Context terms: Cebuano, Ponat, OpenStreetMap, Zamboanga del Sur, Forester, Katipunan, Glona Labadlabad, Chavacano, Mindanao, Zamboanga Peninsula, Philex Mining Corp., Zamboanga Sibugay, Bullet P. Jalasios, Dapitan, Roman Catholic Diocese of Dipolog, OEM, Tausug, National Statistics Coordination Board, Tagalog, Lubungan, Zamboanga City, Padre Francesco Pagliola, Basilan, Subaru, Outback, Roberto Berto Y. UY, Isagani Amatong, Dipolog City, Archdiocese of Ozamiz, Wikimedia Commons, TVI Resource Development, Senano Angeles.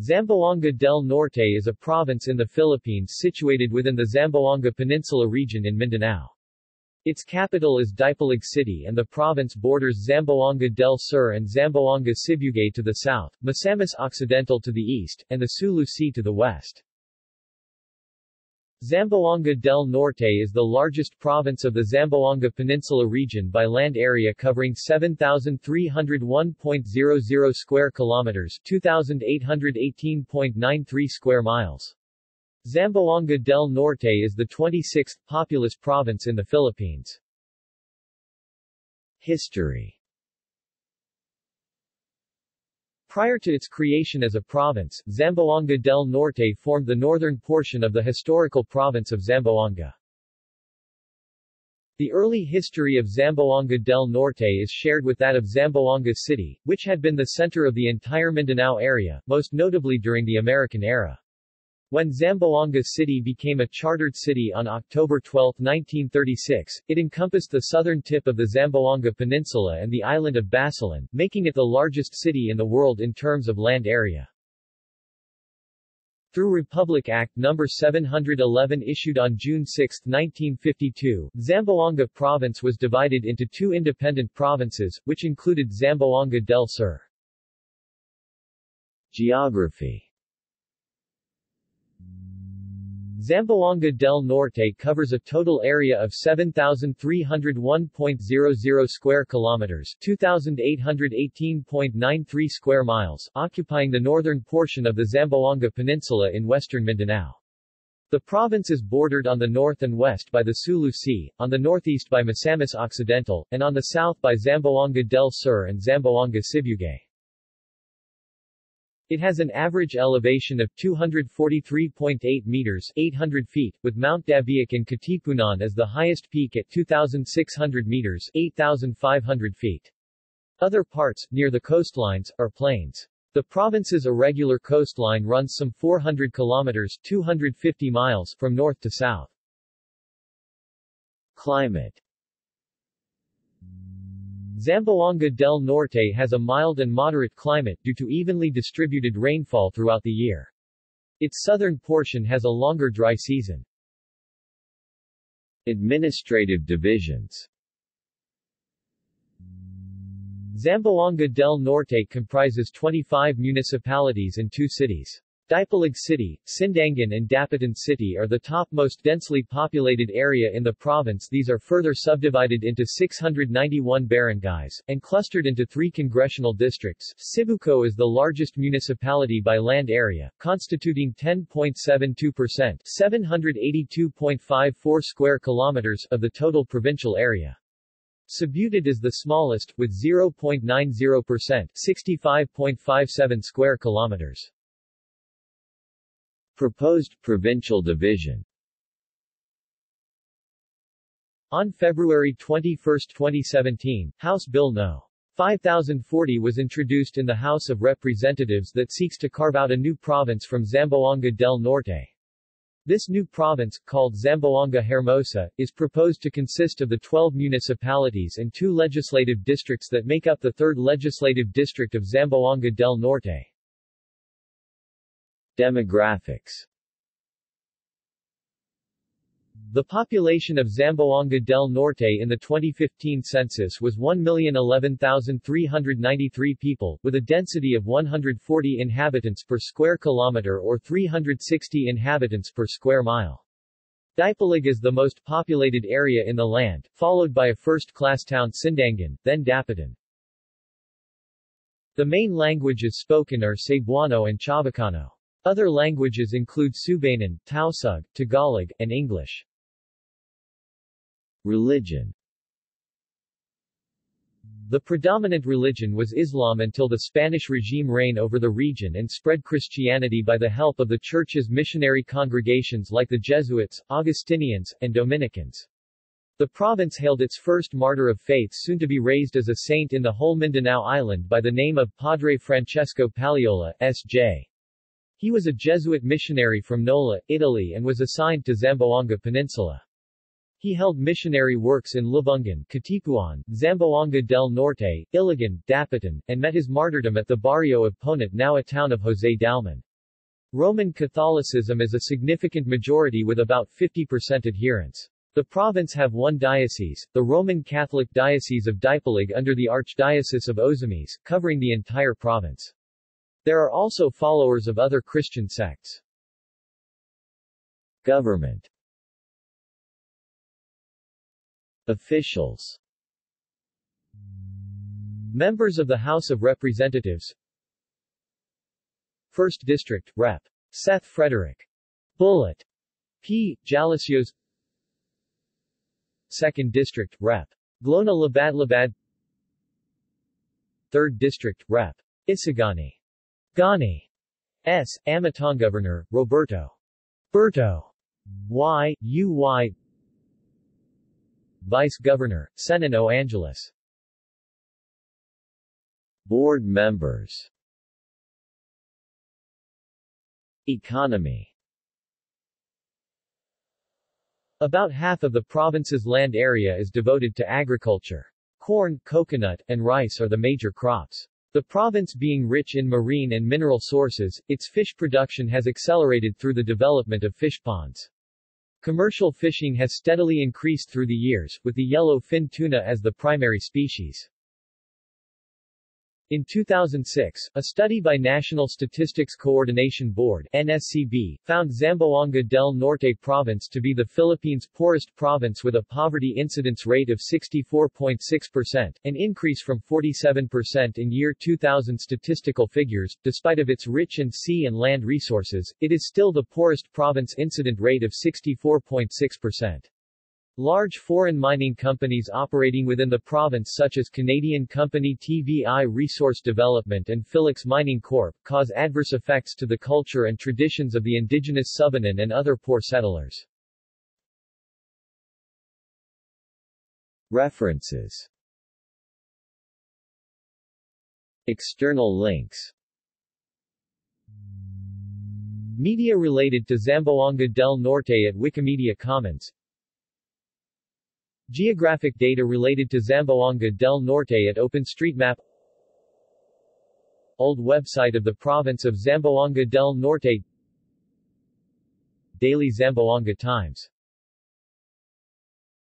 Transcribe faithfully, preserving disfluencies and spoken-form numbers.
Zamboanga del Norte is a province in the Philippines situated within the Zamboanga Peninsula region in Mindanao. Its capital is Dipolog City and the province borders Zamboanga del Sur and Zamboanga Sibugay to the south, Misamis Occidental to the east, and the Sulu Sea to the west. Zamboanga del Norte is the largest province of the Zamboanga Peninsula region by land area, covering seven thousand three hundred one point zero zero square kilometers, two thousand eight hundred eighteen point nine three square miles. Zamboanga del Norte is the twenty-sixth populous province in the Philippines. History. Prior to its creation as a province, Zamboanga del Norte formed the northern portion of the historical province of Zamboanga. The early history of Zamboanga del Norte is shared with that of Zamboanga City, which had been the center of the entire Mindanao area, most notably during the American era. When Zamboanga City became a chartered city on October twelfth, nineteen thirty-six, it encompassed the southern tip of the Zamboanga Peninsula and the island of Basilan, making it the largest city in the world in terms of land area. Through Republic Act number seven hundred eleven issued on June sixth, nineteen fifty-two, Zamboanga Province was divided into two independent provinces, which included Zamboanga del Sur. Geography. Zamboanga del Norte covers a total area of seven thousand three hundred one point zero zero square kilometers, two thousand eight hundred eighteen point nine three square miles, occupying the northern portion of the Zamboanga Peninsula in western Mindanao. The province is bordered on the north and west by the Sulu Sea, on the northeast by Misamis Occidental, and on the south by Zamboanga del Sur and Zamboanga Sibugay. It has an average elevation of two hundred forty-three point eight meters (eight hundred feet), with Mount Dabiak in Katipunan as the highest peak at two thousand six hundred meters (eight thousand five hundred feet). Other parts, near the coastlines, are plains. The province's irregular coastline runs some four hundred kilometers (two hundred fifty miles) from north to south. Climate. Zamboanga del Norte has a mild and moderate climate due to evenly distributed rainfall throughout the year. Its southern portion has a longer dry season. Administrative divisions. Zamboanga del Norte comprises twenty-five municipalities and two cities. Dipolog City, Sindangan and Dapitan City are the top most densely populated area in the province. These are further subdivided into six hundred ninety-one barangays, and clustered into three congressional districts. Sibuco is the largest municipality by land area, constituting ten point seven two percent (seven hundred eighty-two point five four square kilometers) of the total provincial area. Sibutad is the smallest, with zero point nine zero percent (sixty-five point five seven square kilometers). Proposed provincial division. On February twenty-first, twenty seventeen, House Bill number five thousand forty was introduced in the House of Representatives that seeks to carve out a new province from Zamboanga del Norte. This new province, called Zamboanga Hermosa, is proposed to consist of the twelve municipalities and two legislative districts that make up the third legislative district of Zamboanga del Norte. Demographics. The population of Zamboanga del Norte in the twenty fifteen census was one million eleven thousand three hundred ninety-three people, with a density of one hundred forty inhabitants per square kilometer or three hundred sixty inhabitants per square mile. Dipolog is the most populated area in the land, followed by a first-class town Sindangan, then Dapitan. The main languages spoken are Cebuano and Chavacano. Other languages include Subanan, Tausug, Tagalog, and English. Religion. The predominant religion was Islam until the Spanish regime reigned over the region and spread Christianity by the help of the Church's missionary congregations like the Jesuits, Augustinians, and Dominicans. The province hailed its first martyr of faith, soon to be raised as a saint in the whole Mindanao island, by the name of Padre Francesco Pagliola, S J He was a Jesuit missionary from Nola, Italy and was assigned to Zamboanga Peninsula. He held missionary works in Lubungan, Catipuan, Zamboanga del Norte, Iligan, Dapitan, and met his martyrdom at the barrio of Ponat, now a town of Jose Dalman. Roman Catholicism is a significant majority with about fifty percent adherence. The province have one diocese, the Roman Catholic Diocese of Dipolog under the Archdiocese of Ozamiz, covering the entire province. There are also followers of other Christian sects. Government. Officials. Members of the House of Representatives. First District, Representative Seth Frederick. Bullet P. Jalasios. Second District, Representative Glona Labadlabad. Third District, Representative Isagani Gani S. Amatong. Governor, Roberto Berto Y. U. Y. Vice Governor, Senano Angeles. Board members. Economy. About half of the province's land area is devoted to agriculture. Corn, coconut, and rice are the major crops. The province being rich in marine and mineral sources, its fish production has accelerated through the development of fish ponds. Commercial fishing has steadily increased through the years, with the yellow-fin tuna as the primary species. In two thousand six, a study by National Statistics Coordination Board (N S C B) found Zamboanga del Norte province to be the Philippines' poorest province with a poverty incidence rate of sixty-four point six percent, an increase from forty-seven percent in year two thousand statistical figures. Despite of its rich in sea and land resources, it is still the poorest province incident rate of sixty-four point six percent. Large foreign mining companies operating within the province such as Canadian company T V I Resource Development and Philex Mining Corp cause adverse effects to the culture and traditions of the indigenous Subanan and other poor settlers. References. External links. Media related to Zamboanga del Norte at Wikimedia Commons. Geographic data related to Zamboanga del Norte at OpenStreetMap. Old website of the province of Zamboanga del Norte. Daily Zamboanga Times.